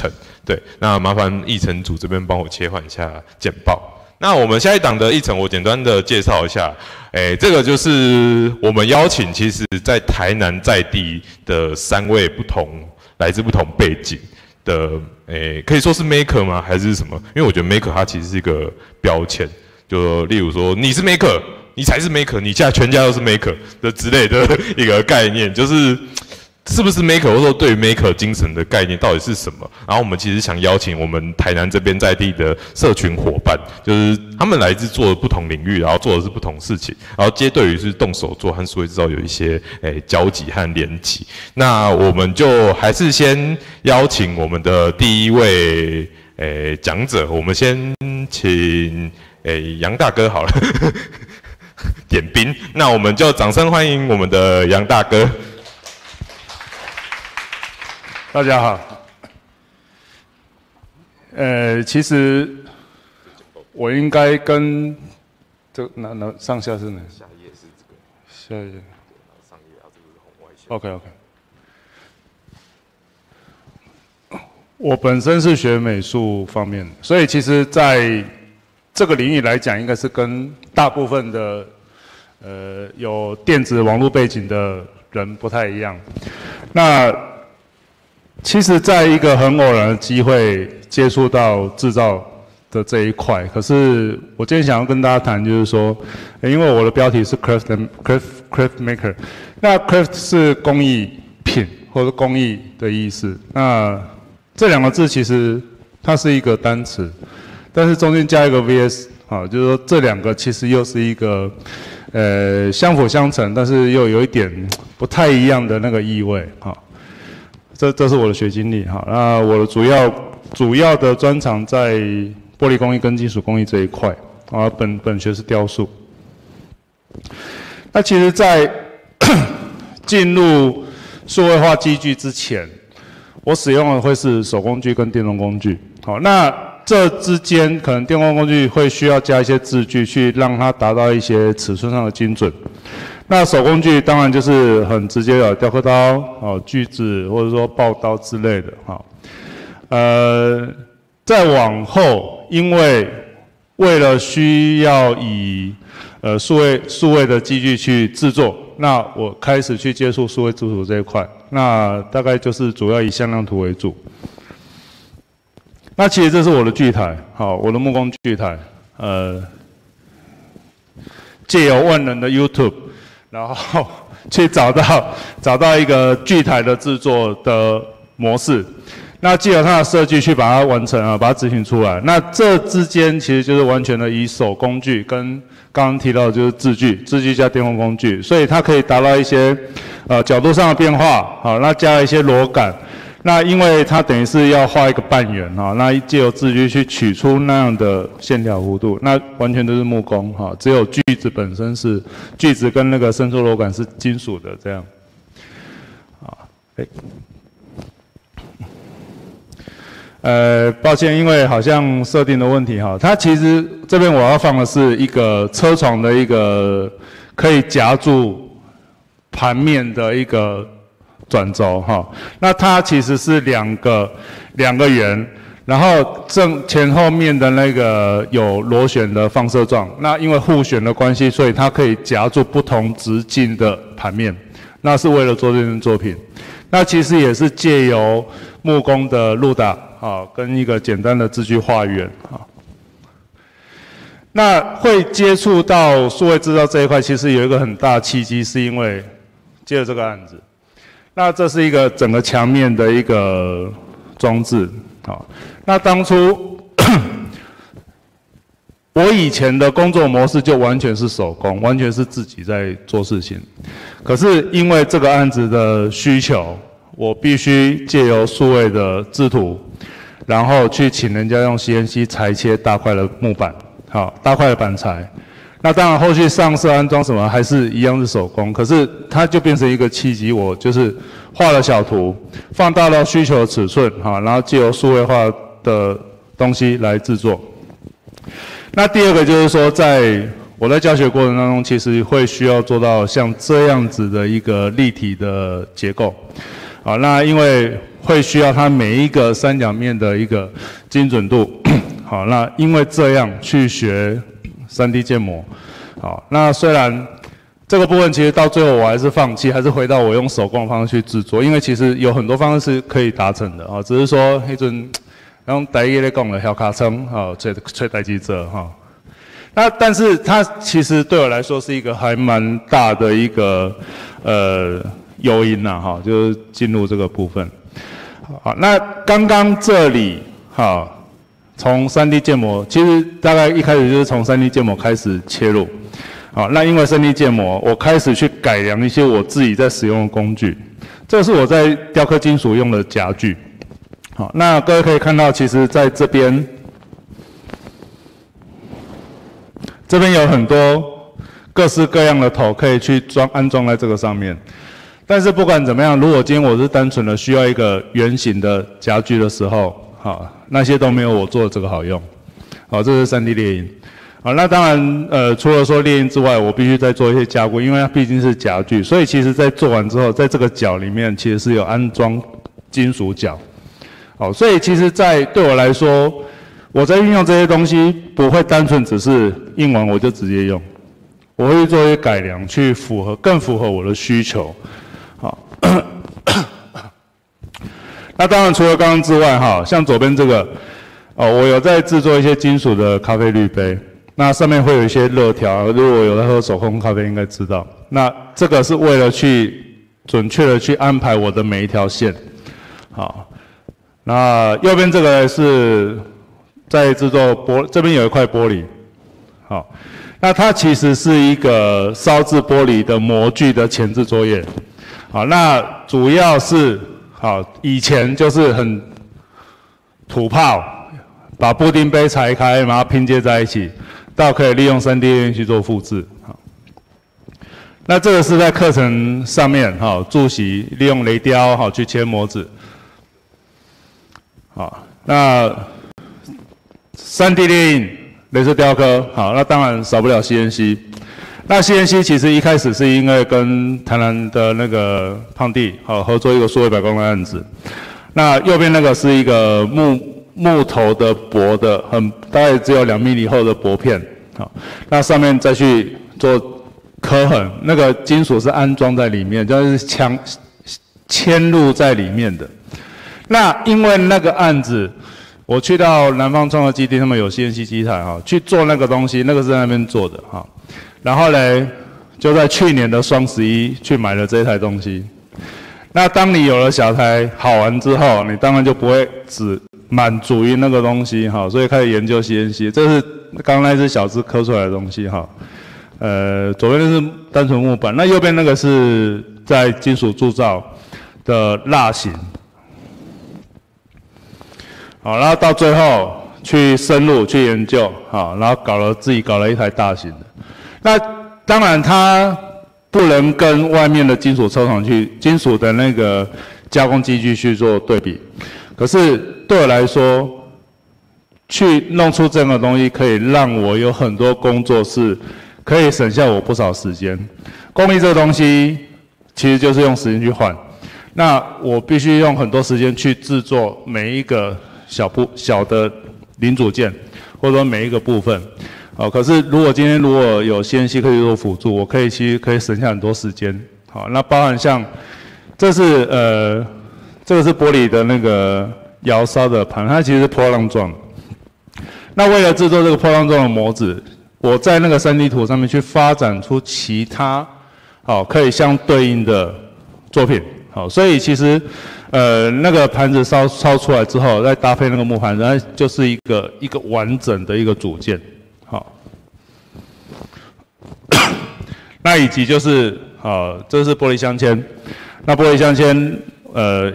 程。对，那麻烦议程组这边帮我切换一下简报。那我们下一档的议程，我简单的介绍一下。哎，这个就是我们邀请，其实在台南在地的三位不同来自不同背景的，哎，可以说是 maker 吗？还是什么？因为我觉得 maker 它其实是一个标签，就例如说你是 maker。 你才是 maker， 你家全家都是 maker 的之类的一个概念，就是是不是 maker， 或者说对于 maker 精神的概念到底是什么？然后我们其实想邀请我们台南这边在地的社群伙伴，就是他们来自做不同领域，然后做的是不同事情，然后皆对于是动手做和数位制造有一些交集和连结。那我们就还是先邀请我们的第一位讲者，我们先请杨大哥好了。点兵，那我们就掌声欢迎我们的杨大哥。大家好。其实我应该跟这那上下是哪？下一页是这个。下一页。上一页啊，这个是红外线。OK。我本身是学美术方面的，所以其实在这个领域来讲，应该是跟大部分的有电子网络背景的人不太一样。那其实，在一个很偶然的机会接触到制造的这一块，可是我今天想要跟大家谈，就是说，因为我的标题是 craft maker， 那 craft 是工艺品或者工艺的意思。那这两个字其实它是一个单词。 但是中间加一个 vs 啊，就是说这两个其实又是一个相辅相成，但是又有一点不太一样的那个意味啊。这是我的学经历哈。那我的主要的专长在玻璃工艺跟金属工艺这一块啊。本学是雕塑。那其实，在进入数位化机具之前，我使用的会是手工具跟电动工具。好，那 这之间可能电工工具会需要加一些字句，去让它达到一些尺寸上的精准。那手工具当然就是很直接的雕刻刀、哦锯子或者说刨刀之类的哈。再往后，因为了需要以数位的机具去制作，那我开始去接触数位制图这一块，那大概就是主要以向量图为主。 那其实这是我的锯台，好，我的木工锯台，借由万能的 YouTube， 然后去找到一个锯台的制作的模式，那借由它的设计去把它完成啊，把它执行出来。那这之间其实就是完全的以手工具跟刚刚提到的就是字具加电工工具，所以它可以达到一些角度上的变化，好，那加了一些螺杆。 那因为它等于是要画一个半圆哈，那借由字具去取出那样的线条弧度，那完全都是木工哈，只有锯子本身是锯子跟那个伸缩螺杆是金属的这样。啊，抱歉，因为好像设定的问题哈，它其实这边我要放的是一个车床的一个可以夹住盘面的一个。 转轴哈，那它其实是两个圆，然后正前后面的那个有螺旋的放射状，那因为互旋的关系，所以它可以夹住不同直径的盘面，那是为了做这件作品。那其实也是借由木工的路打啊，跟一个简单的字句画圆啊。那会接触到数位制造这一块，其实有一个很大的契机，是因为接了这个案子。 那这是一个整个墙面的一个装置，好。那当初我以前的工作模式就完全是手工，完全是自己在做事情。可是因为这个案子的需求，我必须借由数位的制图，然后去请人家用 CNC 裁切大块的木板，好，大块的板材。 那当然，后续上色、安装什么还是一样是手工，可是它就变成一个契机。我就是画了小图，放大到需求的尺寸，哈，然后借由数位化的东西来制作。那第二个就是说，在我在教学过程当中，其实会需要做到像这样子的一个立体的结构。好，那因为会需要它每一个三角面的一个精准度。好，那因为这样去学 3D 建模。好，那虽然这个部分其实到最后我还是放弃，还是回到我用手工方式去制作，因为其实有很多方式是可以达成的啊，只是说那阵。 用台语来讲了，小卡称啊，吹代机者哈。那但是它其实对我来说是一个还蛮大的一个诱因呐哈，就是进入这个部分。好，那刚刚这里哈，从 3D 建模，其实大概一开始就是从 3D 建模开始切入。好，那因为 3D 建模，我开始去改良一些我自己在使用的工具。这是我在雕刻金属用的夹具。 好，那各位可以看到，其实在这边，有很多各式各样的头可以去安装在这个上面。但是不管怎么样，如果今天我是单纯的需要一个圆形的夹具的时候，好，那些都没有我做的这个好用。好，这是 3D 列印。好，那当然，除了说列印之外，我必须再做一些加固，因为它毕竟是夹具，所以其实在做完之后，在这个角里面其实是有安装金属角。 好，所以其实，对我来说，我在运用这些东西，不会单纯只是印完我就直接用，我会做一些改良，去更符合我的需求。好，那当然除了刚刚之外，哈，像左边这个，我有在制作一些金属的咖啡滤杯，那上面会有一些热条，如果有在喝手工咖啡，应该知道。那这个是为了去准确的去安排我的每一条线，好。 那右边这个是在制作这边有一块玻璃，好，那它其实是一个烧制玻璃的模具的前置作业，好，那主要是好以前就是很土炮，把布丁杯裁开，然后拼接在一起，到可以利用 3D 列印去做复制，好，那这个是在课程上面哈，主席利用雷雕好去切模子。 好，那 3D 列印、雷射雕刻，好，那当然少不了 CNC。那 CNC 其实一开始是因为跟台南的那个胖弟好合作一个数位百工的案子。那右边那个是一个木头的薄的，大概只有2mm厚的薄片，好，那上面再去做刻痕，那个金属是安装在里面，就是嵌入在里面的。 那因为那个案子，我去到南方创客基地，他们有 CNC 机台哈，去做那个东西，那个是在那边做的哈。然后嘞，就在去年的双11去买了这台东西。那当你有了小台好玩之后，你当然就不会只满足于那个东西哈，所以开始研究 CNC。这是刚那只小只刻出来的东西哈。左边那是单纯木板，那右边那个是在金属铸造的蜡型。 好，然后到最后去深入去研究，好，然后自己搞了一台大型的。那当然它不能跟外面的金属车厂金属的那个加工机具去做对比。可是对我来说，去弄出这样的东西，可以让我有很多工作是可以省下我不少时间。工艺这个东西其实就是用时间去换，那我必须用很多时间去制作每一个。 小的零组件，或者说每一个部分，好。可是如果今天有CNC可以做辅助，我其实可以省下很多时间。好，那包含像这个是玻璃的那个窑烧的盘，它其实是波浪状。那为了制作这个波浪状的模子，我在那个 3D 图上面去发展出其他好可以相对应的作品。好，所以其实。 那个盘子烧出来之后，再搭配那个木盘，然后就是一个完整的一个组件，好。那以及就是这是玻璃镶嵌，那玻璃镶嵌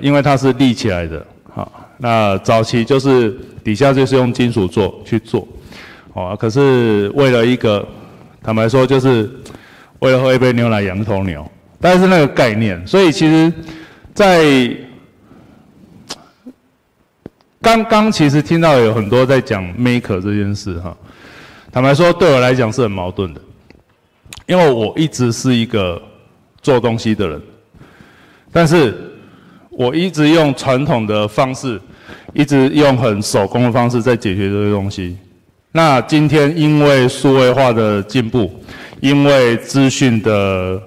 因为它是立起来的，好，那早期就是底下就是用金属去做，哦，可是为了一个，坦白说就是为了喝一杯牛奶养头牛，但是那个概念，所以其实，在 刚刚其实听到有很多在讲 maker 这件事哈，坦白说对我来讲是很矛盾的，因为我一直是一个做东西的人，但是我一直用传统的方式，一直用很手工的方式在解决这些东西。那今天因为数位化的进步，因为资讯的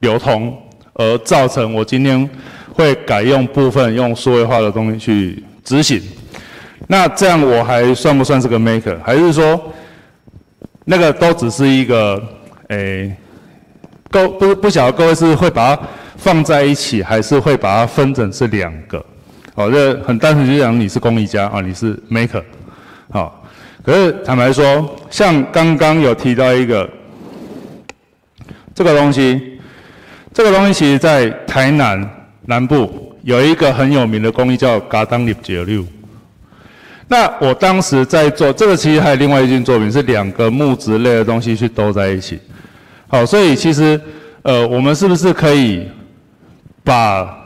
流通，而造成我今天会改用部分用数位化的东西去执行。那这样我还算不算是个 maker？ 还是说那个都只是一个不晓得各位是会把它放在一起，还是会把它分成是两个？好，这很单纯就讲你是工艺家啊，你是 maker。好，可是坦白说，像刚刚有提到一个这个东西，这个东西其实在台南南部有一个很有名的工艺叫“嘎当立节六”。那我当时在做这个，其实还有另外一件作品是两个木质类的东西去兜在一起。好，所以其实我们是不是可以把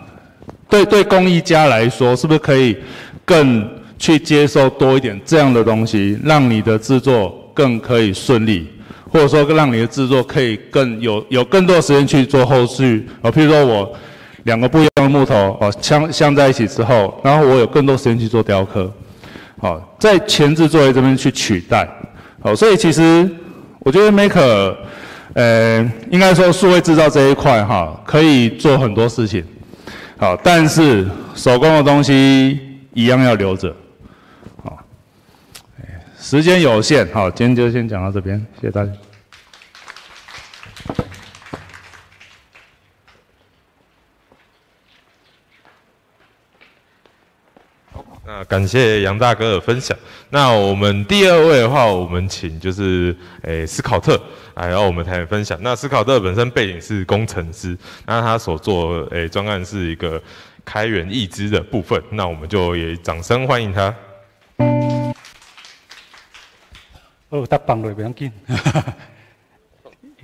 对工艺家来说，是不是可以更去接受多一点这样的东西，让你的制作更可以顺利，或者说让你的制作可以更有更多的时间去做后续。譬如说我两个不一样的木头镶在一起之后，然后我有更多时间去做雕刻。好，在前置作业这边去取代。好，所以其实我觉得 Maker 应该说数位制造这一块哈，可以做很多事情。好，但是手工的东西一样要留着。好，时间有限，好，今天就先讲到这边，谢谢大家。那感谢杨大哥的分享。那我们第二位的话，我们请就是斯考特来到我们台分享。那斯考特本身背景是工程师，那他所做专案是一个开源义肢的部分。那我们就也掌声欢迎他。哦，他放落袂要紧，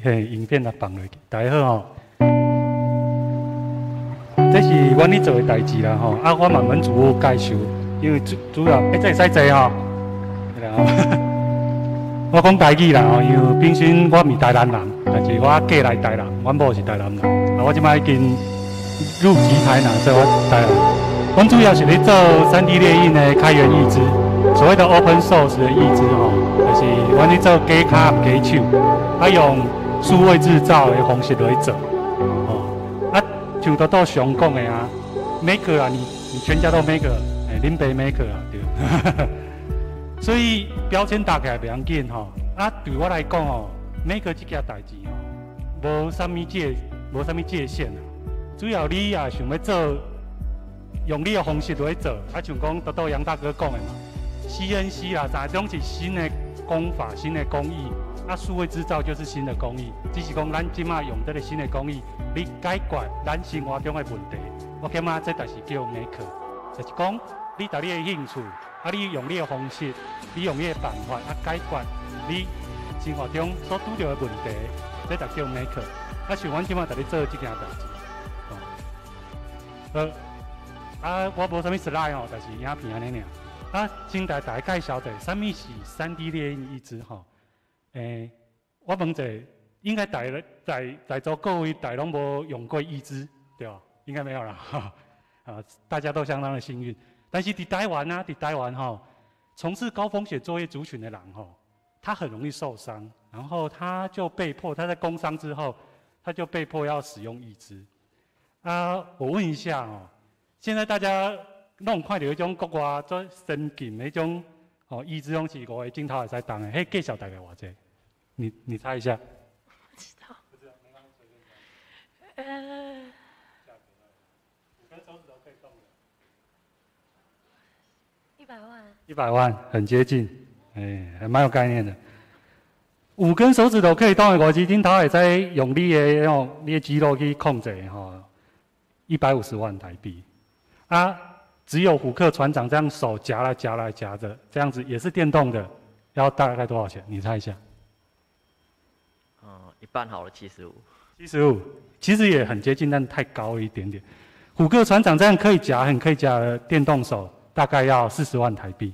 嘿，影片他放落去，大家好哦。这是我咧做的代志啦吼，啊，我慢慢自我介绍，因为主要这会使做吼，然后我讲台语啦吼，因为本身我唔是台南人，但是我嫁来台南，阮某是台南人，啊，我即摆已经入籍台南，所以我台南。阮主要是咧做 3D 列印的开源义肢，所谓的 Open Source 的义肢吼，就是阮咧做假脚假手，啊用数位制造的方式来做。像都到上讲的啊 ，maker 啊，你全家都 maker， 哎，恁爸 maker 啊，对。所以标签打起来袂要紧吼。啊，对我来讲哦 ，maker 这件代志哦，无啥物界限啊。主要你也想要做，用你的方式来做。啊，像讲都到杨大哥讲的嘛 ，CNC 啦，啥种是新的工法、新的工艺。啊，数位制造就是新的工艺，只是讲咱即马用这个新的工艺，你解决咱生活中的问题。我感觉这代是叫 maker， 就是讲你把你的兴趣，啊，你用你的方式，你用你的办法，啊，解决你生活中所拄到的问题，这代叫 maker。啊，像阮即马在咧做这件代志。我无啥物 slide 吼，但是影片安尼尔。啊，先来大家介绍者，啥物是 3D 列印义肢吼？我问者，应该在座各位大拢无用过义肢，对吧？应该没有啦，啊，大家都相当的幸运。但是伫台湾吼，从事高风险作业族群的人吼，他很容易受伤，然后他在工伤之后，他就被迫要使用义肢。啊，我问一下哦，现在大家拢看到迄种国外做先进迄种。哦，义肢用是五个镜头也使动的，迄介绍大概偌济？你猜一下？不知道。不知道，没关系。跟手指头可以动的。100万。100万，很接近，还蛮有概念的。五根手指头可以动的五支镜头，也在用你的肌肉去控制吼。150万台币。啊。只有虎克船长这样手夹着，这样子也是电动的，要大概多少钱？你猜一下。一半好了，75。75，其实也很接近，但太高了一点点。虎克船长这样很可以夹的电动手，大概要40万台币。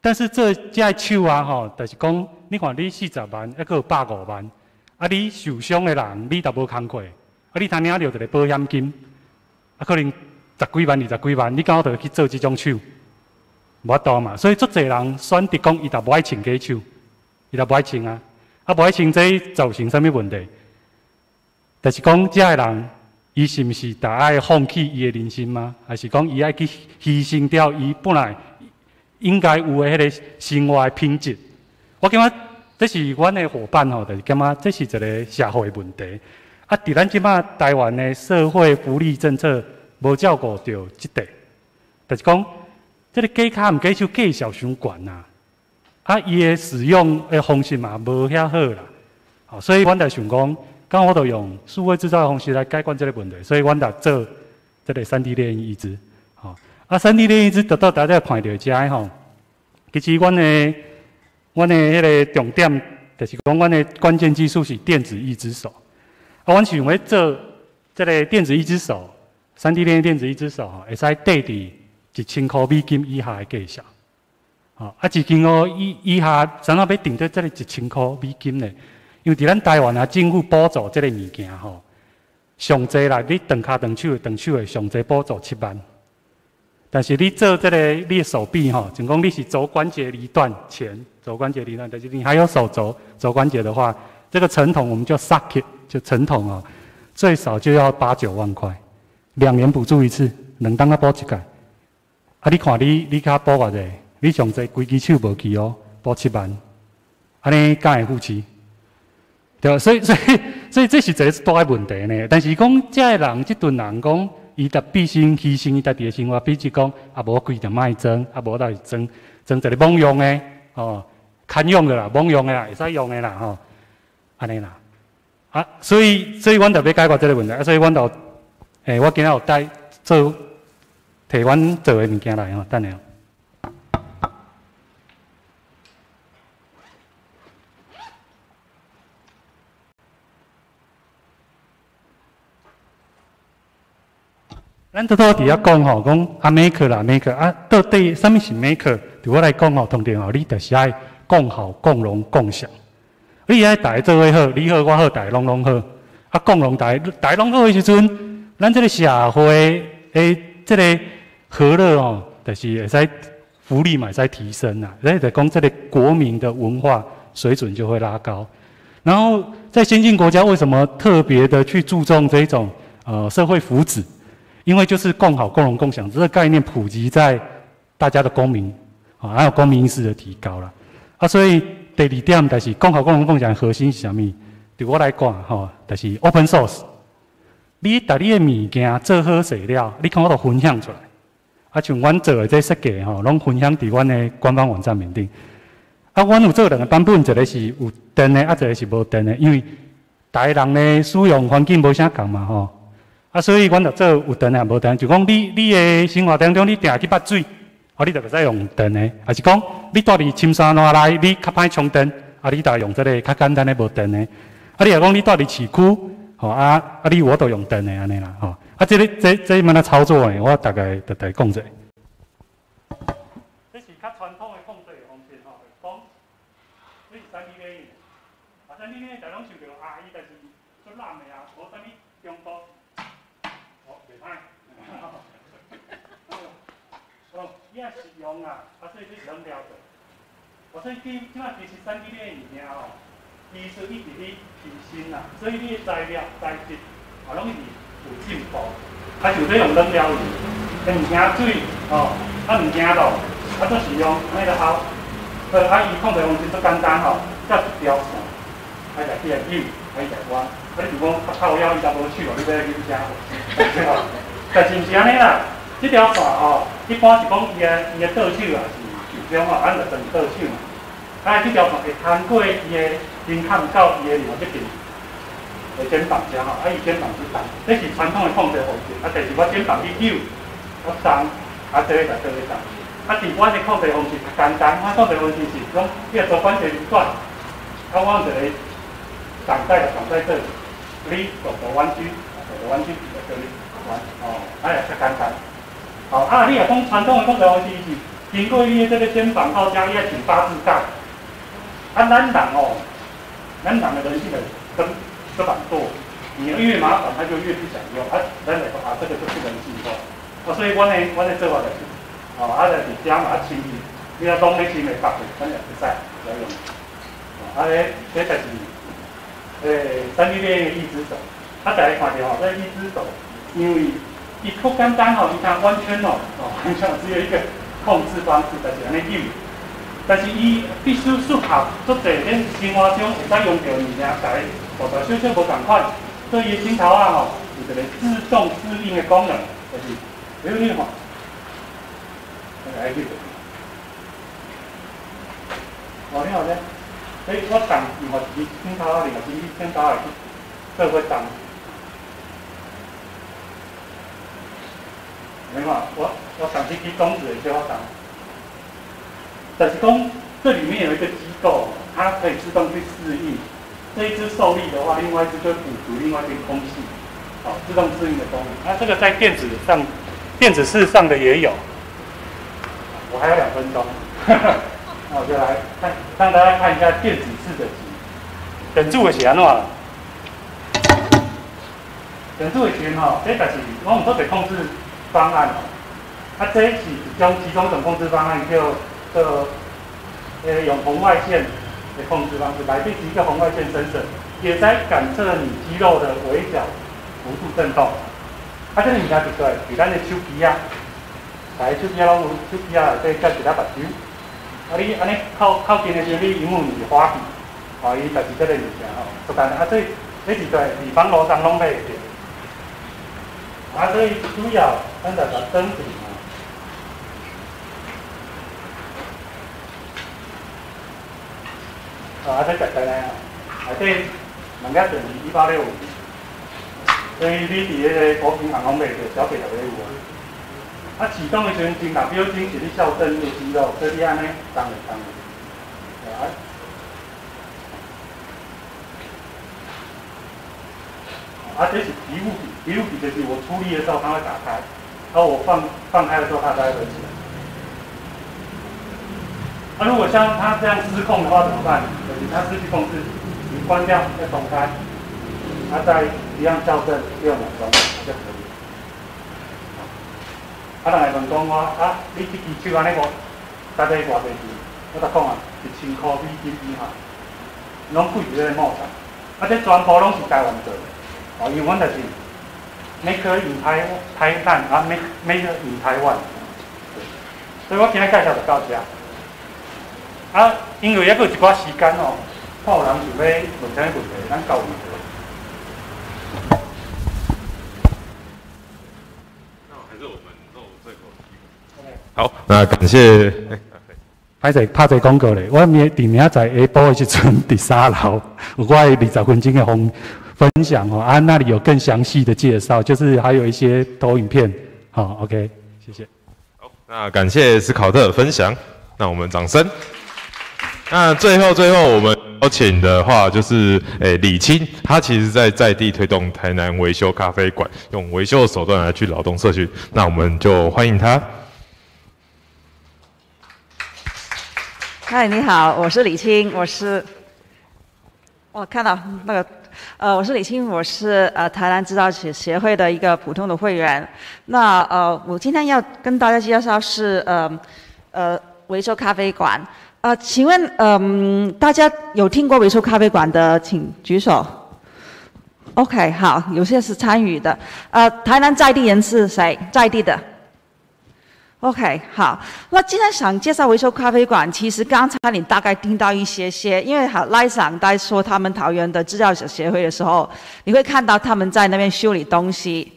但是这架手啊，吼，就是讲，你看你40万，还有150万，啊，你受伤的人你都无工过，啊，你当然要留一个保险金，啊，可能。10几万、20几万，你敢有去做这种手？无法度嘛。所以足侪人选择讲，伊就无爱穿假手，伊就无爱穿啊。啊，无爱穿这造成啥物问题？就是讲，遮个人，伊是毋是大爱放弃伊的人生吗？还是讲伊爱去牺牲掉伊本来应该有诶迄个生活诶品质？我感觉这是阮诶伙伴吼，就是感觉这是一个社会问题。啊，伫咱即摆台湾诶社会福利政策。 无照顾到即块，就是讲，这个假卡毋假手介绍伤悬啦，啊，伊的使用的方式嘛无遐好啦，好，所以阮就想讲，刚我就用数位制造的方式来解决这个问题，所以阮就做这个3D 列印义肢，好，啊 ，3D 列印义肢得到大家看到遮吼，其实阮的迄个重点就是讲，阮的关键技术是电子义肢手，啊，阮想要做这个电子义肢手。 3D 列印电子义肢手吼，会使抵伫1000块美金以下的价格。吼，啊，1000块以下，怎啊要定到这个1000块美金呢？因为伫咱台湾啊，政府补助这个物件吼，上济啦，你长脚长手、长手的上济补助7万。但是你做这个你的手臂吼，就讲你是肘关节离断前，肘关节离断，但是你还有手肘关节的话，这个成筒我们叫 socket， 就成筒哦，最少就要8、9万块。 2年补助一次，2档啊补一届。啊，你看你卡补偌济？你上济规只手无去哦，补7万，安尼敢会扶持？对，所以这是一个大问题呢。但是讲遮个人，即群人讲，伊得必先牺牲伊家己的生活，比如讲啊无规就卖装，啊无来装一个罔用的哦，堪用的啦，罔用的啦，会使用的啦吼，安尼啦。啊，所以阮就要解决这个问题，啊，所以阮就。 我今仔有带做提阮做诶物件来吼，等下。咱拄拄伫遐讲吼，讲啊 maker 啦 maker 啊，到底啥物是 maker？ 对我来讲吼，通常吼，你就是爱共好、共荣、共享。你爱大家做伙好，你好我好，大家拢好。啊，共荣大家拢好诶时阵。 咱这个社会诶，这个和乐哦，就是会使福利嘛，会使提升啦。所以就讲这个国民的文化水准就会拉高。然后在先进国家，为什么特别的去注重这种社会福祉？因为就是共好、共荣、共享这个概念普及在大家的公民啊，还有公民意识的提高啦。啊，所以第二点就是共好、共荣、共享的核心是啥物？对我来讲吼，就是 Open Source。 你把你的物件做好势了，你看我都分享出来。啊，像阮做的这设计吼，拢分享伫阮的官方网站面顶。啊，阮有做2个版本，一个是有电的，啊，一个是无电的，因为台人的使用环境无啥共嘛吼。啊，所以阮就做有电的、无电的，就讲你的生活当中，你定去捌水，啊，你就袂使用电的，还是讲你住伫深山内内，你较歹充电，啊，你就用这个较简单的无电的。啊，你若讲你住伫市区。 吼、哦、啊！你我都用电的安尼啦，吼、哦、啊！这门啊操作诶，我大概就来讲者。这是较传统诶控制方式吼，讲你是3D 列印，啊 3D 列印大家拢想着啊，伊就是做烂诶啊，无啥物中国，哦袂歹，哦伊也实用啦，啊所以你能了解。我说即卖其实3D 列印物件吼。 技术一直咧提升啦，所以你材料、材质啊，拢一直有进步。啊，就这用冷料理，伊唔惊水哦，啊唔惊热，啊做使用安尼就好。啊，伊控制方式足简单吼，只一条线，爱来去来扭，爱来弯。啊，你如果靠腰伊就无手哦，你要扭啥？吼，但是毋是安尼啦？这条线哦，一般是讲伊个倒手啊是受伤哦，咱就等倒手嘛。 啊，这条线会穿过伊的肩膀到伊的另外一边，会肩膀遮吼，啊，伊肩膀去动，这是传统的控制方式。啊，但是我肩膀去扭，我动，啊，这个在这个动。啊，是我的控制方式较简单，我控制方式是讲，你若做关节转，啊，我用一个上带来上带去，你做弯曲，做弯曲在这里弯，哦，哎，较简单。好，啊，你若讲传统的控制方式是经过你的这个肩膀到家，你要请八字带。 啊，咱人哦，咱人的人性的跟懒惰，你越麻烦他就越不想用。啊，咱来说啊，这个就是人性化。所以阮的做法就是，就直接把它清理，你若拢要清袂白的，咱也袂使来用。这就是产品链的一只手。大家看到吼，这一只手，因为伊不简单吼，伊它完全完全只有一个控制方式，就是安尼用。但是伊必须适合足侪咱生活中会使用到物件，大家大大小小无同款，所以伊镜头啊吼有一个自动适应的功能，就是比如你吼。 哦，你好咧，我同另外一支剪刀，另外一支剪刀去做個同。你看，我同這支中指也做同。但是講，這裡面有一個機構，它可以自動去適應。這一支受力的話，另外一支就補足另外一支空氣，好，自動適應的功能。那這個在電子市上的也有。 我还有2分钟，那我就来看，让大家看一下电子式的集。等住的是安怎？等住的群吼，这就是我们做个控制方案吼。啊，这是其中一种控制方案叫用红外线的控制方式，来自一个红外线sensor，也在感测你肌肉的微小幅度振动。啊，这个物件就对，比咱的手机啊。 大家手机拢有，手机啊内底夹一粒目睭。啊，你安尼靠近的时候，你屏幕是滑去，哦，伊就是这个物件吼，不单啊，所以这是在地方路上拢买得到。啊，所以主要咱就把整理嘛。啊，这夹在内啊，内底人家便宜165，所以你伫迄个国平行拢买着，小费就买有啊。 啊，启动的时阵，啦，表情是你笑真的肌肉，所以安尼动。来，啊，这是皮肤就是我出力的时候它会打开，然后我放开的时候它才会合起来。啊，如果像它这样失控的话怎么办？就是它失去控制，你关掉再重开，它再一样校正6秒钟就可以。 啊，人会問講我啊，你一支手安尼我大概偌濟錢？我甲講啊，1000塊美金以下，攏貴在咧某上。啊，這全部攏是台灣做的，哦，因為阮就是 Make in Taiwan 啊 ，Make in Taiwan。所以我今日介紹就到遮。啊，因為還佫有一寡時間哦，看有人想要問啥問題，咱交流。 好，那感谢。拍一广告咧，我明仔载下晡的时阵，3楼有我20分钟的分享哦，啊，那里有更详细的介绍，就是还有一些投影片。好 ，OK， 谢谢。好，那感谢斯考特的分享，那我们掌声。那最后我们邀请的话就是李青，他其实在地推动台南维修咖啡馆，用维修的手段来去劳动社区，那我们就欢迎他。 嗨， 你好，我是李青，我是李青，我是台南制造协会的一个普通的会员。那我今天要跟大家介绍是维修咖啡馆。请问大家有听过维修咖啡馆的，请举手。OK， 好，有些是参与的。台南在地人是谁？在地的。 OK， 好。那今天想介绍维修咖啡馆，其实刚才你大概听到一些，因为赖上在说他们桃园的制造者协会的时候，你会看到他们在那边修理东西。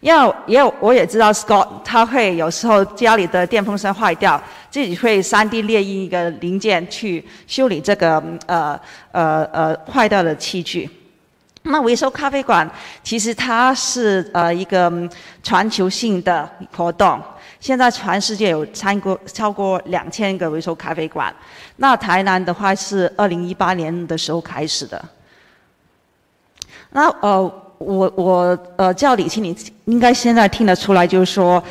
因为我也知道 Scott， 他会有时候家里的电风扇坏掉，自己会3D 列印一个零件去修理这个坏掉的器具。 那维修咖啡馆其实它是一个全球性的活动，现在全世界有超过2000个维修咖啡馆。那台南的话是2018年的时候开始的。那我叫李青，你应该现在听得出来，就是说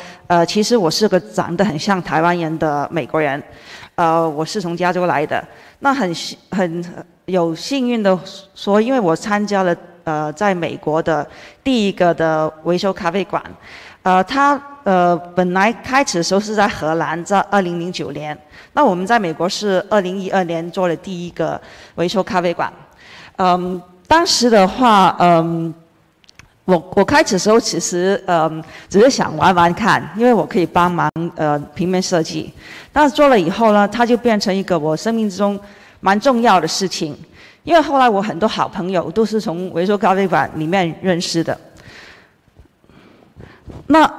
其实我是个长得很像台湾人的美国人，我是从加州来的。那很有幸运的说，因为我参加了在美国的第一个的维修咖啡馆，它本来开始的时候是在荷兰，在2009年。那我们在美国是2012年做了第一个维修咖啡馆。当时的话，我开始的时候其实只是想玩玩看，因为我可以帮忙平面设计。但是做了以后呢，它就变成一个我生命之中蛮重要的事情。因为后来我很多好朋友都是从维修咖啡馆里面认识的。那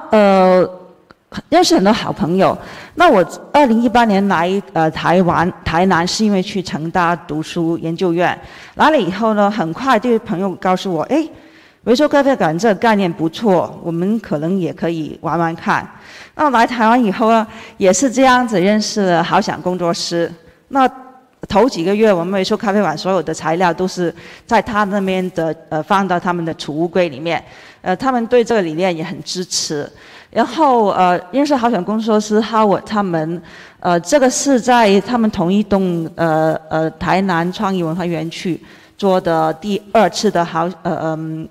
认识很多好朋友。那我2018年来台南是因为去成大读书研究院，来了以后呢，很快这位朋友告诉我，哎。 维修咖啡馆这个概念不错，我们可能也可以玩玩看。那来台湾以后呢，也是这样子认识了好想工作室。那头几个月，我们维修咖啡馆所有的材料都是在他那边的，放到他们的储物柜里面。他们对这个理念也很支持。然后认识好想工作室 Howard 他们，这个是在他们同一栋台南创意文化园区。 做的第二次的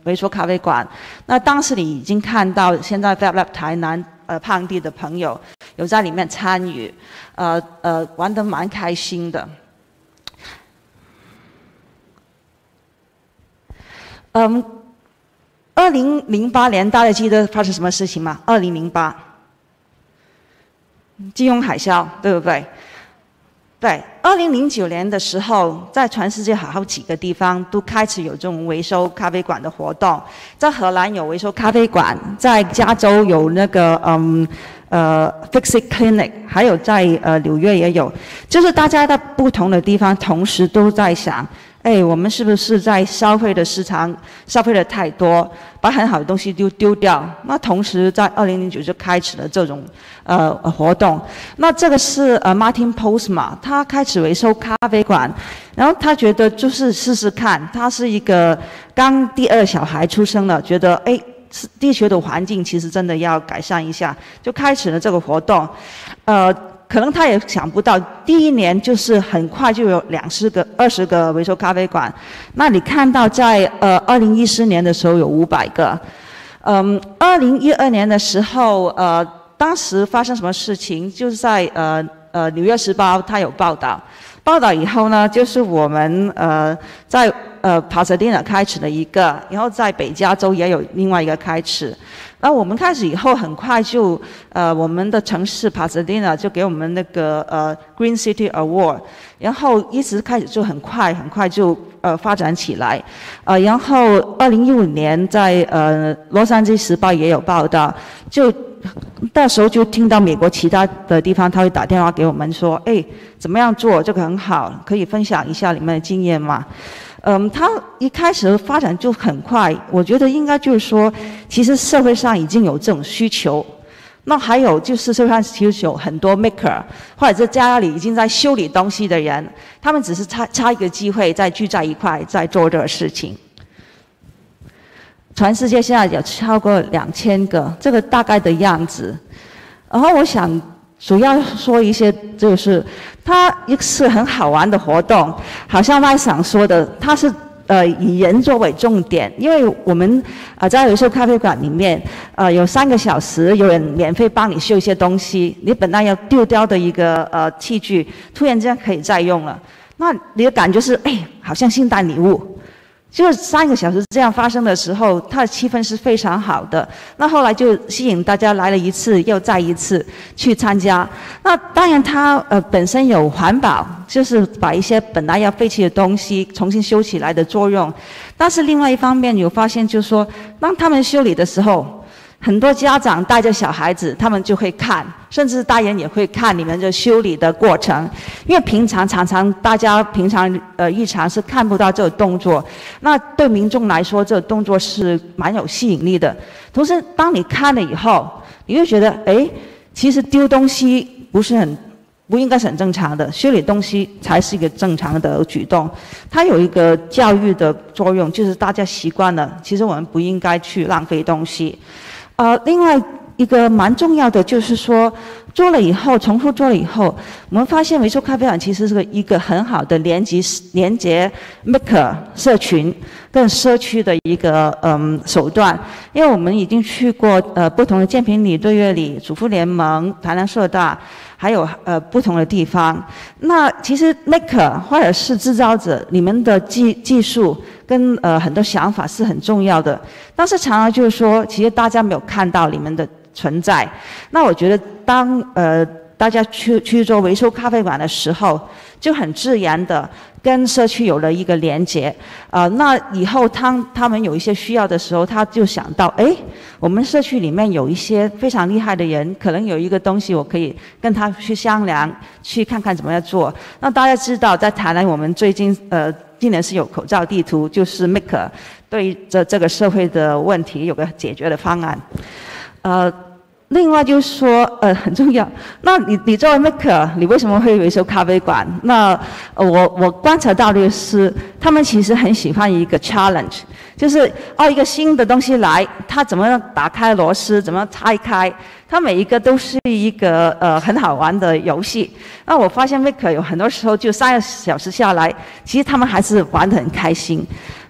维修咖啡馆，那当时你已经看到现在 Fab Lab 台南胖弟的朋友有在里面参与，玩得蛮开心的。2008年大家记得发生什么事情吗？2008，金融海啸，对不对？ 对，2009年的时候，在全世界好几个地方都开始有这种维修咖啡馆的活动。在荷兰有维修咖啡馆，在加州有那个Fixit Clinic， 还有在纽约也有。就是大家在不同的地方同时都在想，哎，我们是不是在消费的市场消费的太多，把很好的东西丢掉？那同时在2009就开始了这种活动。那这个是Martin Post 嘛，他开始维修咖啡馆，然后他觉得就是试试看，他是一个刚第二小孩出生了，觉得哎，地球的环境其实真的要改善一下，就开始了这个活动，可能他也想不到，第一年就是很快就有20个维修咖啡馆。那你看到在2014年的时候有500个，2012年的时候当时发生什么事情？就是在纽约时报它有报道，报道以后呢，就是我们在Pasadena 开始了一个，然后在北加州也有另外一个开始。 那我们开始以后，很快就我们的城市 Pasadena 就给我们那个Green City Award， 然后一直开始就很快就发展起来，然后2015年在洛杉矶时报也有报道，就到时候就听到美国其他的地方他会打电话给我们说，哎，怎么样做这个很好，可以分享一下你们的经验嘛。 它一开始发展就很快，我觉得应该就是说，其实社会上已经有这种需求。那还有就是社会上其实有很多 maker， 或者在家里已经在修理东西的人，他们只是差一个机会再聚在一块再做这个事情。全世界现在有超过2000个，这个大概的样子。然后我想。 主要说一些，就是它一次很好玩的活动，好像外想说的，它是以人作为重点，因为我们在有时候咖啡馆里面，有3个小时有人免费帮你修一些东西，你本来要丢掉的一个器具，突然间可以再用了，那你的感觉是，哎，好像圣诞礼物。 就是3个小时这样发生的时候，它的气氛是非常好的。那后来就吸引大家来了一次又再一次去参加。那当然它本身有环保，就是把一些本来要废弃的东西重新修起来的作用。但是另外一方面有发现，就是说当他们修理的时候，很多家长带着小孩子，他们就会看，甚至大人也会看你们的修理的过程，因为常常大家日常是看不到这个动作。 那对民众来说，这个动作是蛮有吸引力的。同时，当你看了以后，你就觉得，哎，其实丢东西不应该是很正常的，修理东西才是一个正常的举动。它有一个教育的作用，就是大家习惯了，其实我们不应该去浪费东西。另外一个蛮重要的就是说，做了以后，重复做了以后，我们发现维修咖啡馆其实是一个很好的连接 maker 社群更社区的一个手段。因为我们已经去过不同的建平里、对月里、主妇联盟、台南社大，还有不同的地方。那其实 maker 或者是制造者，你们的技术跟很多想法是很重要的，但是常常就是说，其实大家没有看到你们的存在。那我觉得当大家去做维修咖啡馆的时候，就很自然的跟社区有了一个连结。那以后他们有一些需要的时候，他就想到，哎，我们社区里面有一些非常厉害的人，可能有一个东西我可以跟他去商量，去看看怎么样做。那大家知道，在台南我们最近今年是有口罩地图，就是 Maker 对这个社会的问题有个解决的方案。另外就是说，很重要。那你作为 maker， 你为什么会维修咖啡馆？那我观察到的是，他们其实很喜欢一个 challenge， 就是一个新的东西来，他怎么样打开螺丝，怎么样拆开，它每一个都是一个很好玩的游戏。那我发现 maker 有很多时候就3个小时下来，其实他们还是玩得很开心。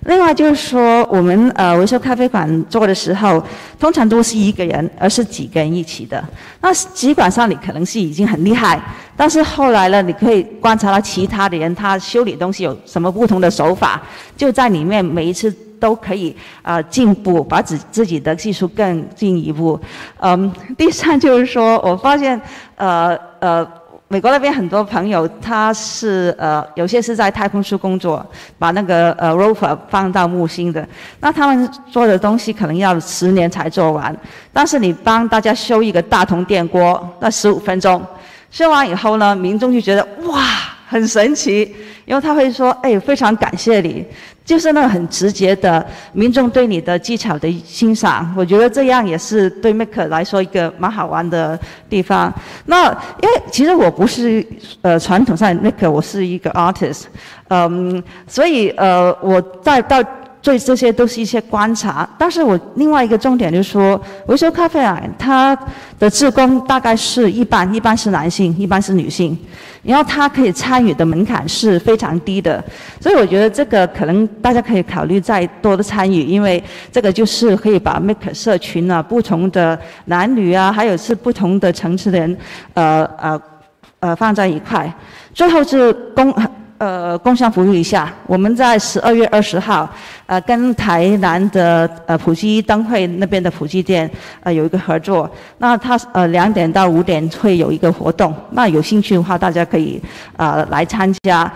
另外就是说，我们维修咖啡馆做的时候，通常都是一个人，而是几个人一起的。那尽管上你可能是已经很厉害，但是后来呢，你可以观察到其他的人他修理东西有什么不同的手法，就在里面每一次都可以进步，把自己的技术更进一步。第3就是说，我发现美国那边很多朋友，他是有些是在太空处工作，把那个rover 放到木星的。那他们做的东西可能要10年才做完，但是你帮大家修一个大铜电锅，那15分钟，修完以后呢，民众就觉得哇，很神奇，因为他会说，哎，非常感谢你，就是那种很直接的民众对你的技巧的欣赏。我觉得这样也是对 maker 来说一个蛮好玩的地方。那因为其实我不是传统上的 maker， 我是一个 artist， 所以我到对这些都是一些观察。但是我另外一个重点就是说，维修咖啡馆它的志工大概是一般是男性，一般是女性，然后他可以参与的门槛是非常低的，所以我觉得这个可能大家可以考虑再多的参与，因为这个就是可以把 Maker 社群啊，不同的男女啊，还有是不同的层次的人放在一块。最后是工商服务一下，我们在12月20号，跟台南的普及灯会那边的普及店有一个合作。那它2点到5点会有一个活动，那有兴趣的话，大家可以来参加。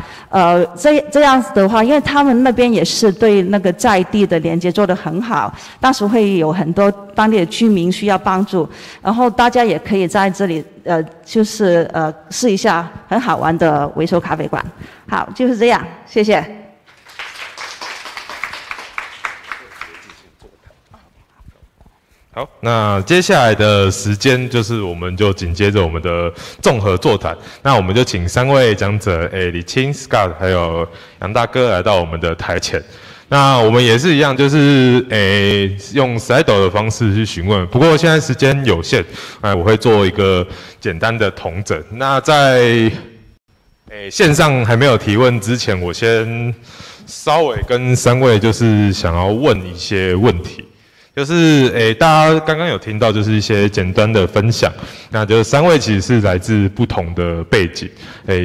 这样子的话，因为他们那边也是对那个在地的连接做得很好，当时会有很多当地的居民需要帮助，然后大家也可以在这里就是试一下很好玩的维修咖啡馆。好，就是这样，谢谢。好，那接下来的时间就是我们就紧接着我们的综合座谈，那我们就请3位讲者，李青、Scott 还有杨大哥来到我们的台前。那我们也是一样，就是用 slide 的方式去询问。不过现在时间有限，我会做一个简单的统整。那在线上还没有提问之前，我先稍微跟3位就是想要问一些问题。就是大家刚刚有听到就是一些简单的分享，那就是3位其实是来自不同的背景，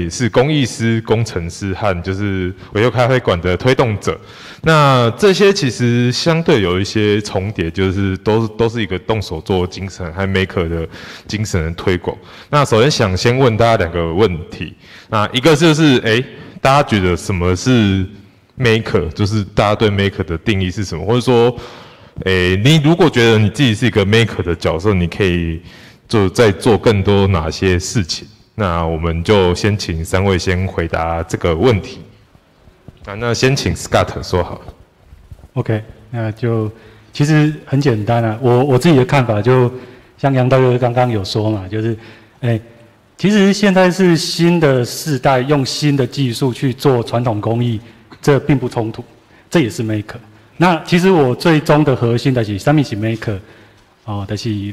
是工艺师、工程师和就是维修咖啡馆的推动者。那这些其实相对有一些重叠，就是都是一个动手做精神和 maker 的精神的推广。那首先想先问大家2个问题，那一个就是大家觉得什么是 maker， 就是大家对 maker 的定义是什么，或者说你如果觉得你自己是一个 maker 的角色，你可以再做更多哪些事情？那我们就先请3位先回答这个问题。那先请 Scott 说好了。OK， 那就其实很简单啊，我自己的看法就像杨大哥刚刚有说嘛，就是其实现在是新的世代，用新的技术去做传统工艺，这并不冲突，这也是 maker。那其实我最终的核心就是什么是 maker， 就是你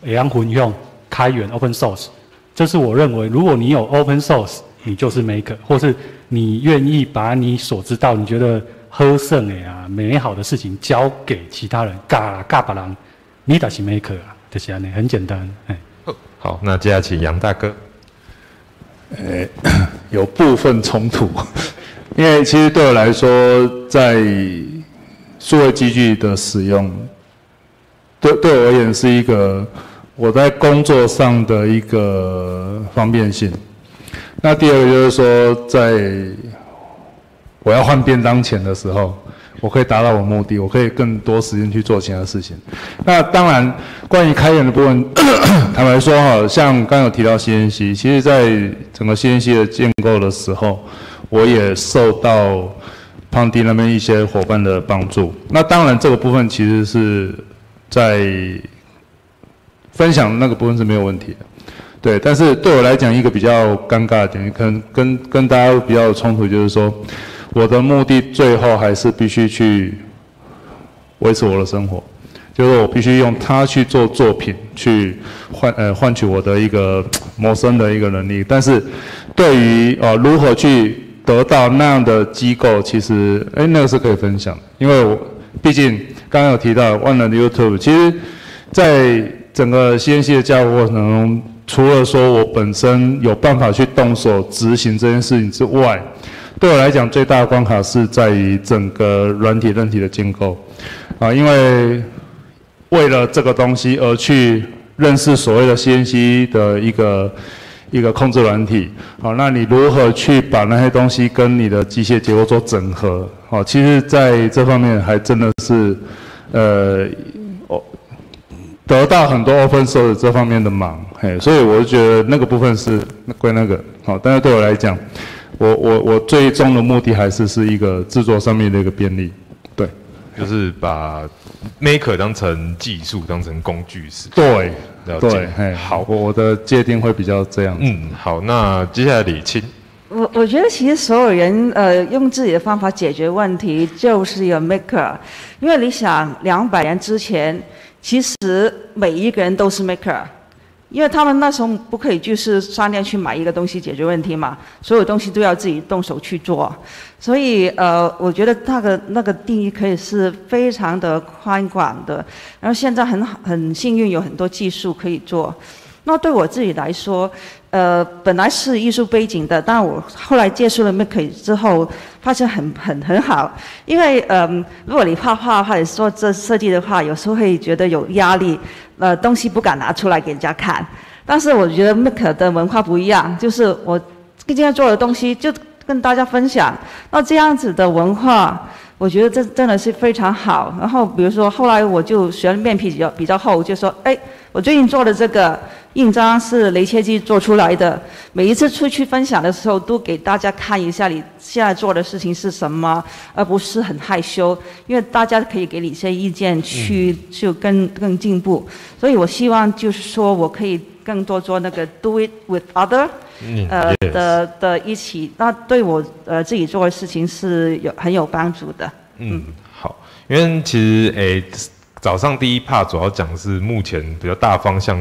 会用分享、开源、open source。这是我认为，如果你有 open source， 你就是 maker， 或是你愿意把你所知道、你觉得好耍的啊，美好的事情交给其他人，教别人，你就是 maker 啊，就是安尼，很简单。哎，好，那接下来请杨大哥。有部分冲突，因为其实对我来说，在数位机具的使用，对我而言是一个我在工作上的一个方便性。那第二个就是说，在我要换便当前的时候，我可以达到我的目的，我可以更多时间去做其他事情。那当然，关于开源的部分，坦白说哈，像刚刚有提到 CNC， 其实在整个 CNC 的建构的时候，我也受到胖弟那边一些伙伴的帮助。那当然，这个部分其实是在分享那个部分是没有问题的。 对，但是对我来讲，一个比较尴尬的点，可能跟大家比较有冲突，就是说，我的目的最后还是必须去维持我的生活，就是我必须用它去做作品，去换取我的一个谋生的一个能力。但是，对于如何去得到那样的机构，其实那个是可以分享的，因为我毕竟刚刚有提到万能的 YouTube， 其实，在整个CNC的架构过程中。 除了说我本身有办法去动手执行这件事情之外，对我来讲最大的关卡是在于整个软体、韧体的建构啊，因为为了这个东西而去认识所谓的 CNC 的一个控制软体，好，那你如何去把那些东西跟你的机械结构做整合？好，其实在这方面还真的是得到很多 Open Source 这方面的忙，嘿，所以我就觉得那个部分是归那个好，但是对我来讲，我最终的目的还是一个制作上面的一个便利，对，就是把 Maker 当成技术，当成工具使用。对，了解。嘿，好，我的界定会比较这样。嗯，好，那接下来李青。 我觉得其实所有人用自己的方法解决问题就是一个 maker， 因为你想200年之前，其实每一个人都是 maker， 因为他们那时候不可以就是商店去买一个东西解决问题嘛，所有东西都要自己动手去做，所以我觉得那个定义可以是非常的宽广的，然后现在很幸运有很多技术可以做。 那对我自己来说，本来是艺术背景的，但我后来接触了 Make 之后，发现很好，因为如果你画画或者说这设计的话，有时候会觉得有压力，东西不敢拿出来给人家看。但是我觉得 Make 的文化不一样，就是我今天做的东西就跟大家分享，那这样子的文化。 我觉得这真的是非常好。然后比如说，后来我就学了面皮比较厚，就说，哎，我最近做的这个印章是雷切记做出来的。每一次出去分享的时候，都给大家看一下你现在做的事情是什么，而不是很害羞，因为大家可以给你一些意见去更进步。所以我希望就是说我可以更多做那个 do it with other。 的一起，那对我自己做的事情是很有帮助的。嗯，好，因为其实早上第一 part 主要讲是目前比较大方向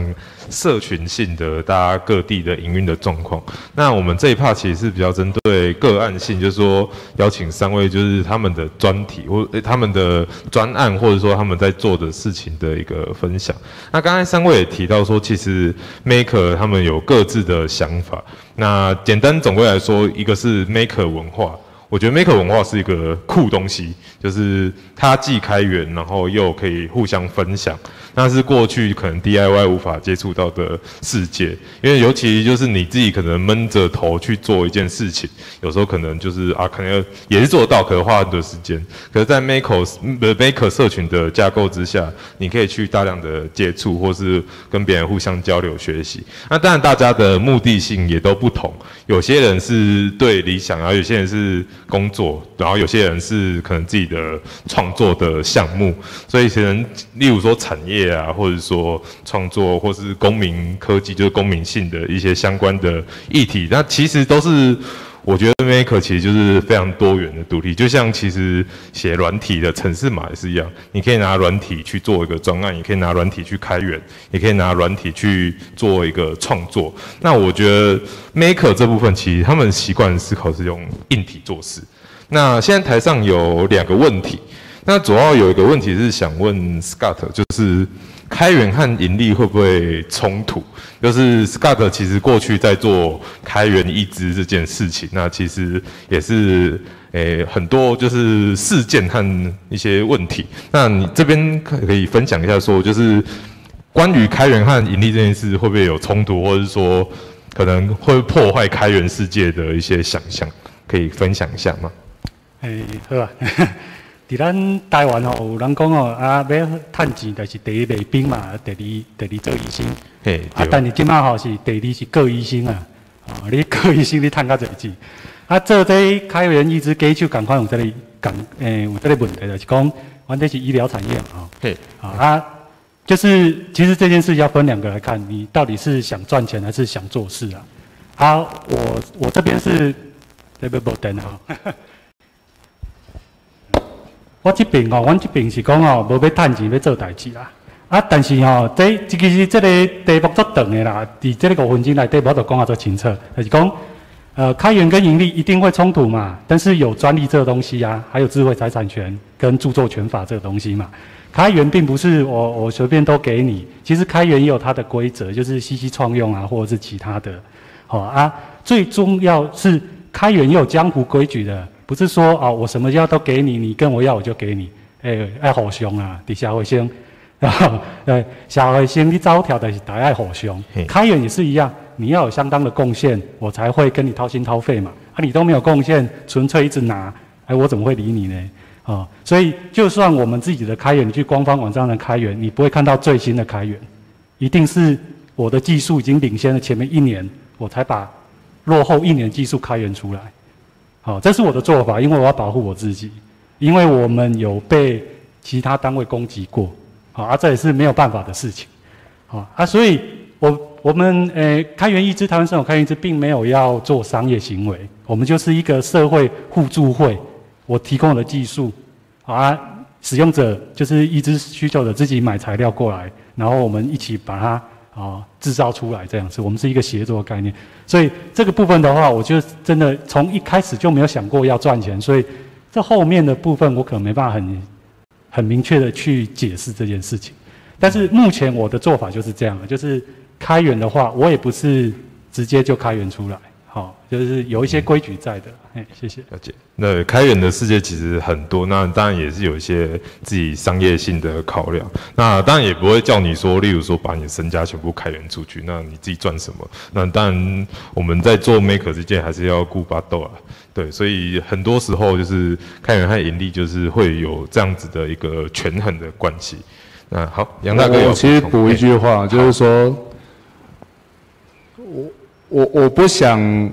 社群性的大家各地的营运的状况。那我们这一 part 其实是比较针对个案性，就是说邀请3位就是他们的专题或他们的专案，或者说他们在做的事情的一个分享。那刚才3位也提到说，其实 Maker 他们有各自的想法。那简单总归来说，一个是 Maker 文化。 我觉得 Maker 文化是一个酷东西，就是它既开源，然后又可以互相分享。那是过去可能 DIY 无法接触到的世界，因为尤其就是你自己可能闷着头去做一件事情，有时候可能就是可能也是做到，可能花很多时间。可是，在 Maker 社群的架构之下，你可以去大量的接触，或是跟别人互相交流学习。那当然，大家的目的性也都不同，有些人是对理想，然后有些人是 工作，然后有些人是可能自己的创作的项目，所以可能例如说产业啊，或者说创作，或是公民科技，就是公民性的一些相关的议题，那其实都是。 我觉得 Maker 其实就是非常多元的独立，就像其实写软体的程式码也是一样，你可以拿软体去做一个专案，也可以拿软体去开源，也可以拿软体去做一个创作。那我觉得 Maker 这部分其实他们习惯思考是用硬体做事，那现在台上有两个问题，那主要有一个问题是想问 Scott， 就是开源和盈利会不会冲突？就是 Scott 其实过去在做开源一支这件事情，那其实也是很多就是事件和一些问题。那你这边可以分享一下说，就是关于开源和盈利这件事会不会有冲突，或者是说可能会破坏开源世界的一些想象，可以分享一下吗？好啊。伫咱台湾吼，有人讲吼，啊，要趁钱就是第一卖冰嘛，第二做医生。啊，但是今摆吼是第二是个医生啊，哦，你个医生你趁较侪钱。啊，做这开源一直给就赶快有这里有这里问题就是讲，完全是医疗产业啊。对。啊，就是其实这件事要分两个来看，你到底是想赚钱还是想做事啊？啊，我这边是这边不等啊。我这边哦，阮这边是讲哦，无要趁钱，要做代志啦。啊，但是哦，其实这个题目足长的啦，伫这个5分钟内底，我都讲啊足清楚，就是讲，开源跟盈利一定会冲突嘛。但是有专利这个东西啊，还有智慧财产权跟著作权法这个东西嘛，开源并不是我随便都给你，其实开源也有它的规则，就是 CC 创用啊，或者是其他的。好、哦、啊，最重要是开源也有江湖规矩的。不是说啊、哦，我什么要都给你，你跟我要我就给你，爱互相啊，伫社会上，社会上你走跳的是大爱互相。开源也是一样，你要有相当的贡献，我才会跟你掏心掏肺嘛。啊，你都没有贡献，纯粹一直拿，我怎么会理你呢？啊、哦，所以就算我们自己的开源，你去官方网站的开源，你不会看到最新的开源，一定是我的技术已经领先了前面1年，我才把落后1年技术开源出来。好，这是我的做法，因为我要保护我自己，因为我们有被其他单位攻击过，好啊，这也是没有办法的事情，好啊，所以我们开源一支台湾生活开源一支并没有要做商业行为，我们就是一个社会互助会，我提供我的技术，啊，使用者就是一支需求者自己买材料过来，然后我们一起把它啊，制造出来这样子，我们是一个协作概念，所以这个部分的话，我就真的从一开始就没有想过要赚钱，所以这后面的部分我可能没办法很明确的去解释这件事情。但是目前我的做法就是这样，就是开源的话，我也不是直接就开源出来，好，就是有一些规矩在的。谢谢。了解。那开源的世界其实很多，那当然也是有一些自己商业性的考量。那当然也不会叫你说，例如说把你的身家全部开源出去，那你自己赚什么？那当然我们在做 maker 之间还是要顾巴豆啊。对，所以很多时候就是开源和盈利就是会有这样子的一个权衡的关系。那好，杨大哥有，我其实补一句话，就是说，我不想。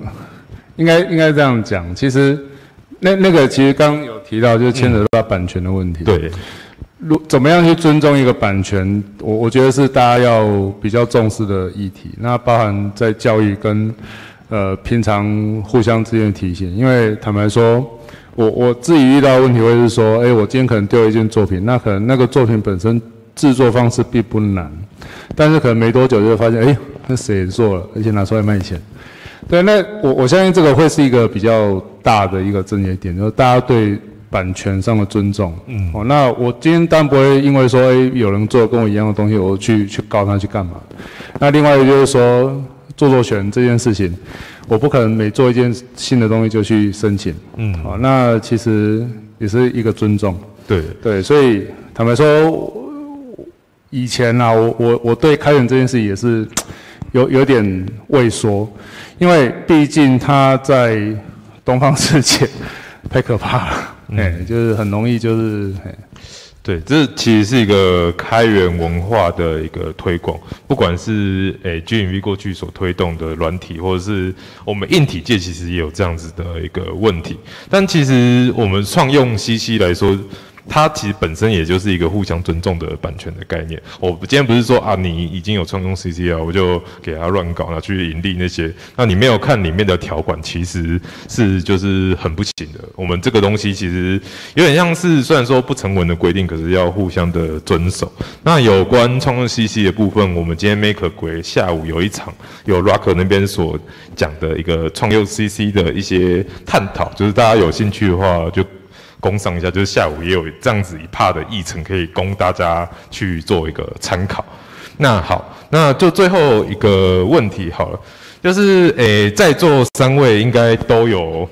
应该这样讲，其实那个其实刚刚有提到，就是牵扯到版权的问题。对，怎么样去尊重一个版权，我觉得是大家要比较重视的议题。那包含在教育跟平常互相之间的提醒，因为坦白说，我自己遇到的问题会是说，我今天可能丢一件作品，那可能那个作品本身制作方式并不难，但是可能没多久就会发现，那谁也做了，而且拿出来卖钱。对，那我相信这个会是一个比较大的一个症结点，就是大家对版权上的尊重。嗯，哦，那我今天当然不会因为说有人做跟我一样的东西，我去告他去干嘛？那另外一个就是说著作权这件事情，我不可能每做一件新的东西就去申请。嗯，好、哦，那其实也是一个尊重。对对，所以坦白说，以前啊，我对开源这件事也是。有点畏缩，因为毕竟他在东方世界太可怕了，就是很容易就是，对，这其实是一个开源文化的一个推广，不管是GMV 过去所推动的软体，或者是我们硬体界其实也有这样子的一个问题，但其实我们创用 CC 来说，它其实本身也就是一个互相尊重的版权的概念。我今天不是说啊，你已经有创用 CC 啊，我就给它乱搞，拿去盈利那些。那你没有看里面的条款，其实是就是很不行的。我们这个东西其实有点像是虽然说不成文的规定，可是要互相的遵守。那有关创用 CC 的部分，我们今天 Make Great下午有一场有 Rocker 那边所讲的一个创用 CC 的一些探讨，就是大家有兴趣的话就。 工商一下，就是下午也有这样子一趴的议程可以供大家去做一个参考。那好，那就最后一个问题好了，就是在座三位应该都有，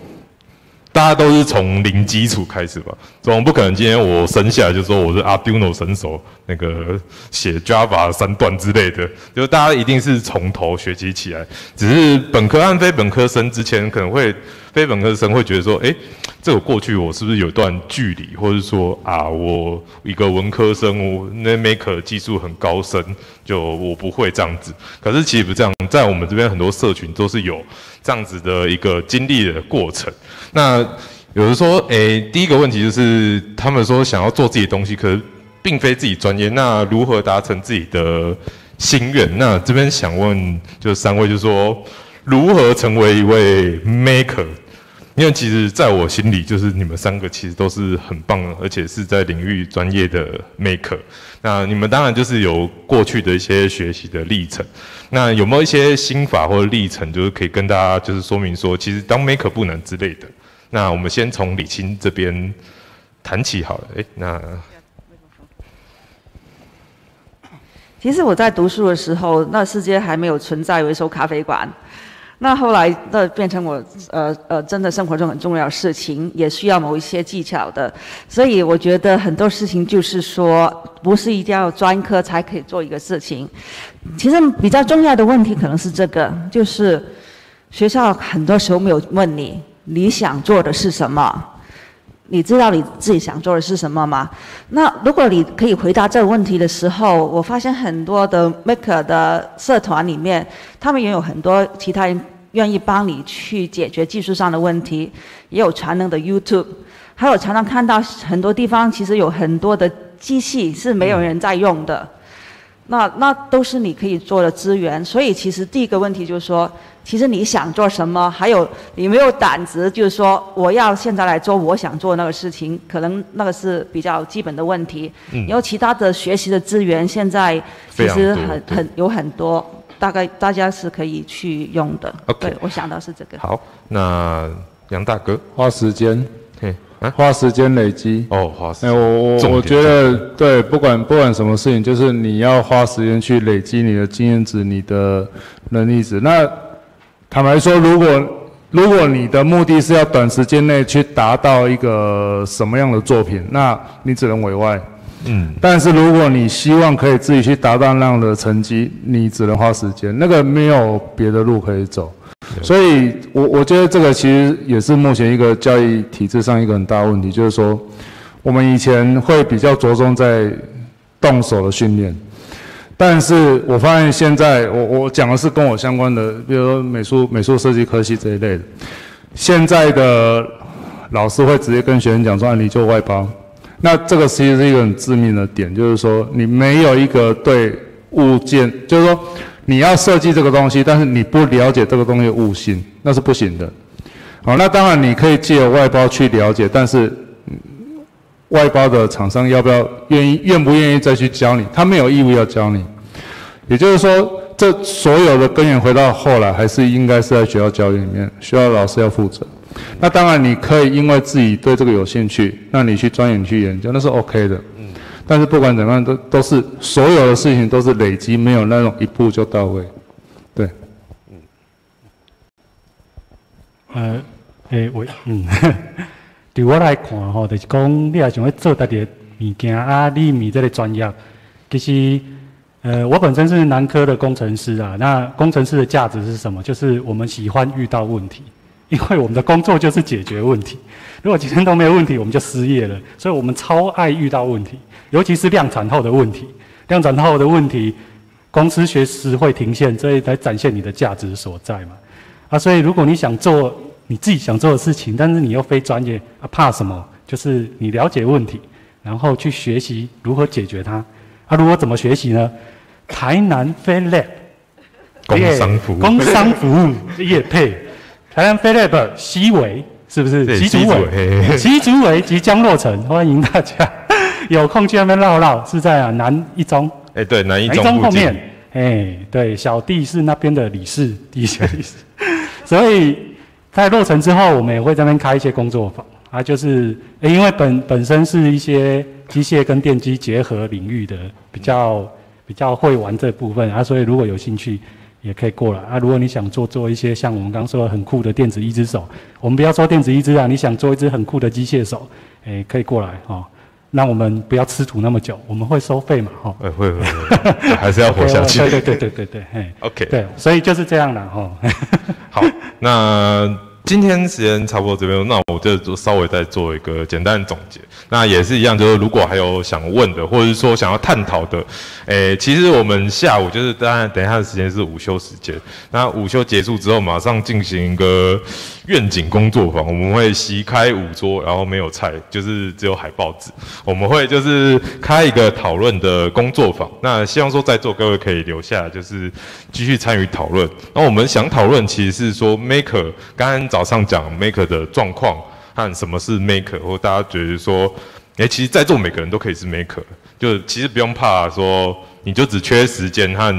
大家都是从零基础开始吧？总不可能今天我生下来就说我是 Arduino 神手，那个写 Java 3段之类的，就是大家一定是从头学习起来。只是本科和非本科生之前可能会。 非本科生会觉得说，哎，这个过去我是不是有段距离，或者说啊，我一个文科生，我那 Maker 技术很高深，就我不会这样子。可是其实不这样，在我们这边很多社群都是有这样子的一个经历的过程。那有人说，哎，第一个问题就是他们说想要做自己的东西，可是并非自己专业，那如何达成自己的心愿？那这边想问，就三位，就是说如何成为一位 Maker？ 因为其实，在我心里，就是你们三个其实都是很棒的，而且是在领域专业的 maker。那你们当然就是有过去的一些学习的历程。那有没有一些心法或者历程，就是可以跟大家就是说明说，其实当 maker 不难之类的？那我们先从李青这边谈起好了。那其实我在读书的时候，那世界还没有存在有一首咖啡馆。 那后来，那变成我真的生活中很重要的事情，也需要某一些技巧的。所以我觉得很多事情就是说，不是一定要专科才可以做一个事情。其实比较重要的问题可能是这个，就是学校很多时候没有问你你想做的是什么，你知道你自己想做的是什么吗？那如果你可以回答这个问题的时候，我发现很多的 maker 的社团里面，他们也有很多其他人。 愿意帮你去解决技术上的问题，也有常用的 YouTube， 还有常常看到很多地方其实有很多的机器是没有人在用的，那都是你可以做的资源。所以其实第一个问题就是说，其实你想做什么，还有你没有胆子，就是说我要现在来做我想做那个事情，可能那个是比较基本的问题。然后其他的学习的资源现在其实很多。 大概大家是可以去用的。OK， 我想到是这个。好，那杨大哥花时间，花时间累积。哦，花时间。我觉得对，不管什么事情，就是你要花时间去累积你的经验值、你的能力值。那坦白说，如果你的目的是要短时间内去达到一个什么样的作品，那你只能委外。 嗯，但是如果你希望可以自己去达到那样的成绩，你只能花时间，那个没有别的路可以走。所以我觉得这个其实也是目前一个教育体制上一个很大的问题，就是说我们以前会比较着重在动手的训练，但是我发现现在我讲的是跟我相关的，比如说美术设计科系这一类的，现在的老师会直接跟学生讲说，你就外包。 那这个其实是一个很致命的点，就是说你没有一个对物件，就是说你要设计这个东西，但是你不了解这个东西的物性，那是不行的。好，那当然你可以借由外包去了解，但是外包的厂商愿不愿意再去教你，他没有义务要教你。也就是说，这所有的根源回到后来还是应该是在学校教育里面，学校老师要负责。 那当然，你可以因为自己对这个有兴趣，那你去钻研、去研究，那是 OK 的。嗯。但是不管怎么样，都是所有的事情都是累积，没有那种一步就到位。对。嗯。对我来看吼，就是讲你也想要做家己的物件啊，你咪这个专业，其实。 我本身是南科的工程师啊，那工程师的价值是什么？就是我们喜欢遇到问题。 因为我们的工作就是解决问题，如果今天都没有问题，我们就失业了。所以我们超爱遇到问题，尤其是量产后的问题。量产后的问题，公司随时会停线，所以才展现你的价值所在嘛。啊，所以如果你想做你自己想做的事情，但是你又非专业，啊，怕什么？就是你了解问题，然后去学习如何解决它。啊，如果怎么学习呢？台南飞 Lab 工商服务业配，台南飞 Lab 西维是不是？齐竹尾，齐竹尾即将落成，欢迎大家有空去那边绕绕，是在啊南一中。哎，对，南一中后面。哎，对，小弟是那边的理事，地下理事。所以在落成之后，我们也会在那边开一些工作坊。 啊，就是因为本身是一些机械跟电机结合领域的，比较会玩这部分啊，所以如果有兴趣也可以过来啊。如果你想做一些像我们刚说的很酷的电子一只手，我们不要说电子一只啊，你想做一只很酷的机械手，哎，可以过来哦。让我们不要吃土那么久，我们会收费嘛，哈、哦。会，还是要活下去。对，哎 ，OK。对，所以就是这样啦，哈、哦。好，那。 今天时间差不多这边，那我就稍微再做一个简单的总结。那也是一样，就是如果还有想问的，或者是说想要探讨的，诶，其实我们下午就是当然等一下的时间是午休时间。那午休结束之后，马上进行一个愿景工作坊，我们会席开5桌，然后没有菜，就是只有海报纸。我们会就是开一个讨论的工作坊。那希望说在座各位可以留下，就是继续参与讨论。那我们想讨论其实是说 Maker 刚刚早上讲 Maker 的状况和什么是 Maker， 或大家觉得说，哎，其实在座每个人都可以是 Maker， 就其实不用怕说，你就只缺时间和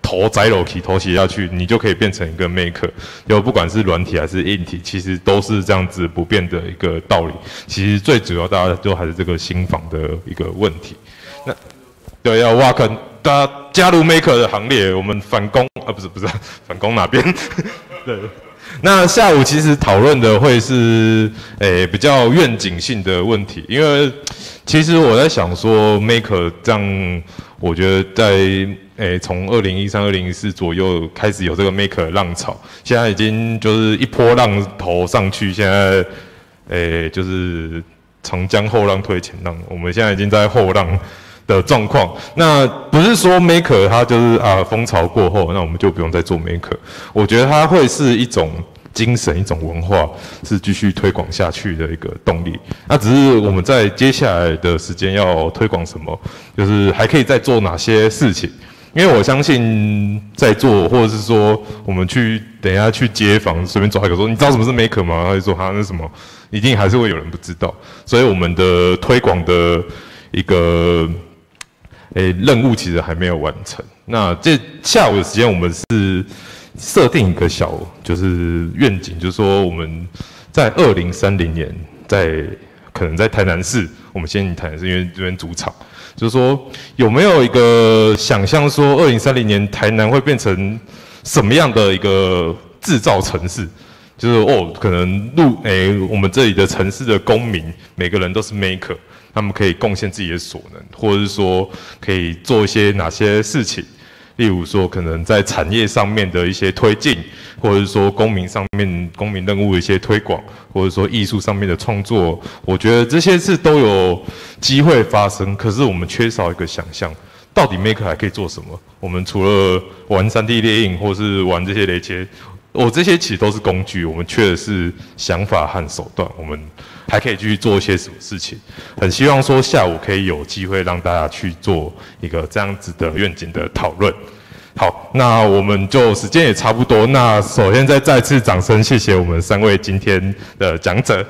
头栽楼梯头洗下去，你就可以变成一个 Maker。就不管是软体还是硬体，其实都是这样子不变的一个道理。其实最主要大家就还是这个心防的一个问题。那对，要挖坑，大家加入 Maker 的行列，我们反攻啊，不是反攻哪边？对。 那下午其实讨论的会是，比较愿景性的问题，因为其实我在想说 ，Maker 这样，我觉得在从2013、2014左右开始有这个 Maker 浪潮，现在已经就是一波浪头上去，现在就是长江后浪推前浪，我们现在已经在后浪。 的状况，那不是说 Maker 它就是啊风潮过后，那我们就不用再做 Maker。我觉得它会是一种精神、一种文化，是继续推广下去的一个动力。那只是我们在接下来的时间要推广什么，就是还可以再做哪些事情。因为我相信在做，或者是说我们去等一下去街访，随便抓一个说你知道什么是 Maker 吗？他就说啊那什么，一定还是会有人不知道。所以我们的推广的一个。 任务其实还没有完成。那这下午的时间，我们是设定一个小，就是愿景，就是说我们在2030年在，可能在台南市，我们先以台南市因为这边主场，就是说有没有一个想象说2030年台南会变成什么样的一个制造城市？就是哦，可能我们这里的城市的公民每个人都是 maker。 他们可以贡献自己的所能，或者是说可以做一些哪些事情，例如说可能在产业上面的一些推进，或者是说公民上面公民任务的一些推广，或者说艺术上面的创作，我觉得这些事都有机会发生。可是我们缺少一个想象，到底 Maker 还可以做什么？我们除了玩 3D 列印，或是玩这些雷切，这些其实都是工具，我们缺的是想法和手段。我们。 还可以继续做一些什么事情？很希望说下午可以有机会让大家去做一个这样子的愿景的讨论。好，那我们就时间也差不多。那首先再次掌声谢谢我们3位今天的讲者。